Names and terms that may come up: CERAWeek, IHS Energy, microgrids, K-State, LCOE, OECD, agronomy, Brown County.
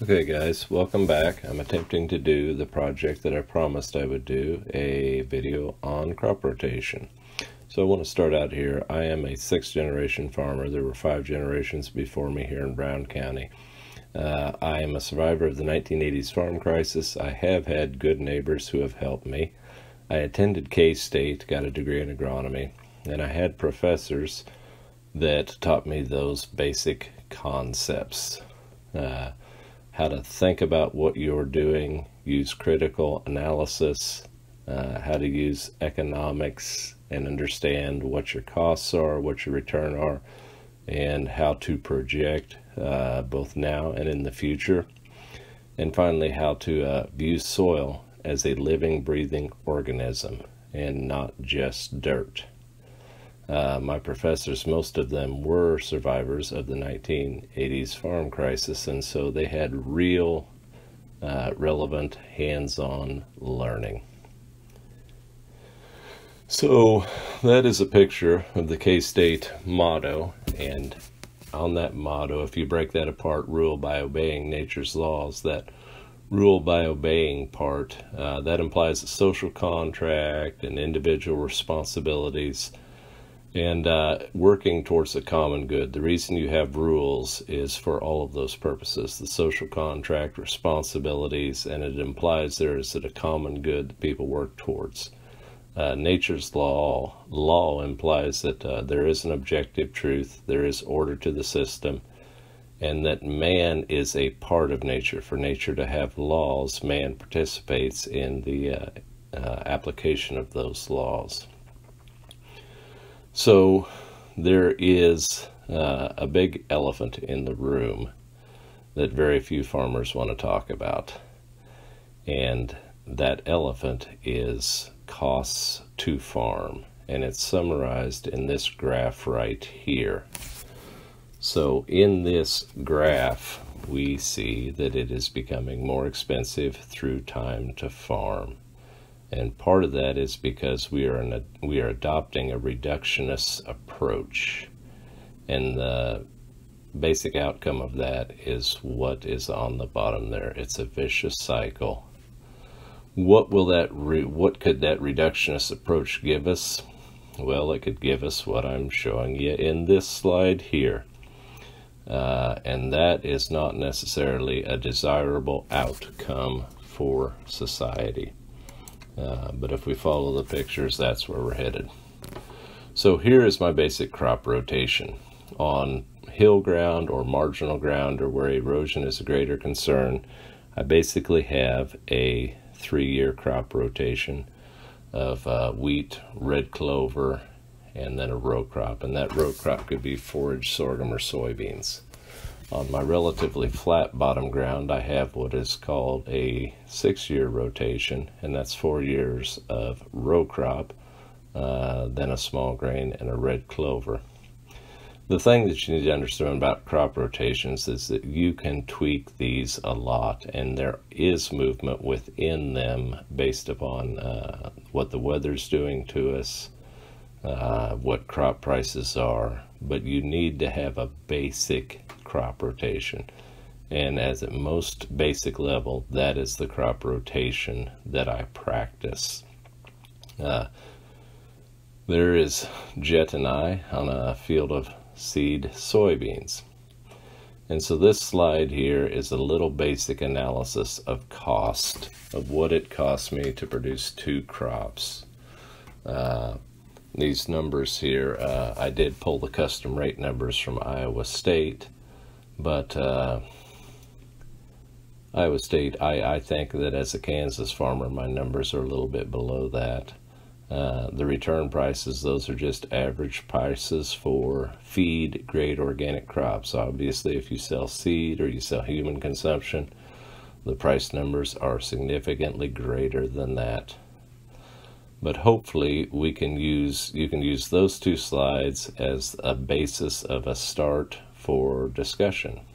Okay guys, welcome back. I'm attempting to do the project that I promised I would do, a video on crop rotation. So I want to start out here. I am a 6th generation farmer. There were 5 generations before me here in Brown County. I am a survivor of the 1980s farm crisis. I have had good neighbors who have helped me. I attended K-State, got a degree in agronomy, and I had professors that taught me those basic concepts. How to think about what you're doing, use critical analysis, how to use economics and understand what your costs are, what your return are, and how to project both now and in the future. And finally, how to view soil as a living, breathing organism and not just dirt. My professors, most of them were survivors of the 1980s farm crisis, and so they had real, relevant, hands-on learning. So that is a picture of the K-State motto, and on that motto, if you break that apart, rule by obeying nature's laws, that rule by obeying part, that implies a social contract and individual responsibilities, and working towards the common good. The reason you have rules is for all of those purposes, the social contract, responsibilities, and it implies there is a common good that people work towards. Nature's law implies that there is an objective truth, there is order to the system, and that man is a part of nature. For nature to have laws, man participates in the application of those laws. So there is a big elephant in the room that very few farmers want to talk about, and that elephant is costs to farm, and it's summarized in this graph right here. So in this graph we see that it is becoming more expensive through time to farm. And part of that is because we are adopting a reductionist approach. And the basic outcome of that is what is on the bottom there. It's a vicious cycle. What could that reductionist approach give us? Well, it could give us what I'm showing you in this slide here. And that is not necessarily a desirable outcome for society. But if we follow the pictures, that's where we're headed. So here is my basic crop rotation. On hill ground or marginal ground or where erosion is a greater concern, I basically have a 3-year crop rotation of wheat, red clover, and then a row crop. And that row crop could be forage, sorghum, or soybeans. On my relatively flat bottom ground, I have what is called a 6-year rotation, and that's 4 years of row crop, then a small grain, and a red clover. The thing that you need to understand about crop rotations is that you can tweak these a lot, and there is movement within them based upon what the weather's doing to us, what crop prices are, but you need to have a basic crop rotation, and as at most basic level, that is the crop rotation that I practice. There is Jet and I on a field of seed soybeans, and so this slide here is a little basic analysis of cost, of what it costs me to produce 2 crops. These numbers here, I did pull the custom rate numbers from Iowa State, but Iowa State, I think that as a Kansas farmer, my numbers are a little bit below that. The return prices, those are just average prices for feed grade organic crops. Obviously, if you sell seed or you sell human consumption, the price numbers are significantly greater than that. But hopefully you can use those 2 slides as a basis of a start for discussion.